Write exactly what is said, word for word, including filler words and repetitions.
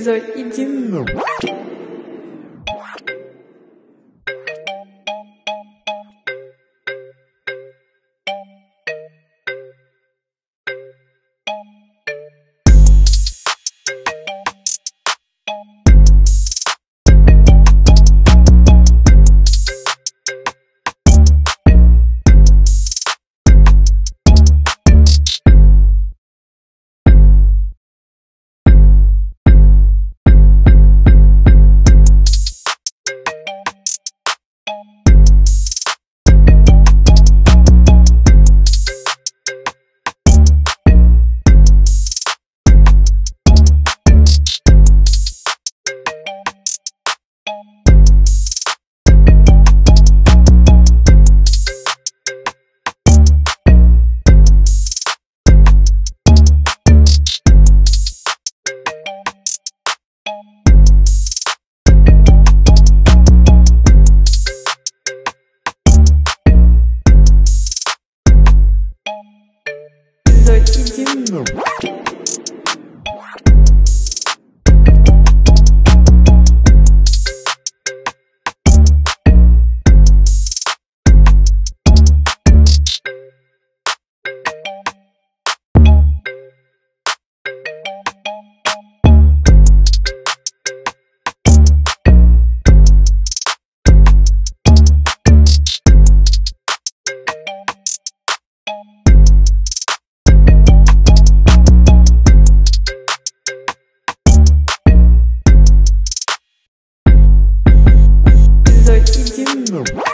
Зайдем. Идем. No.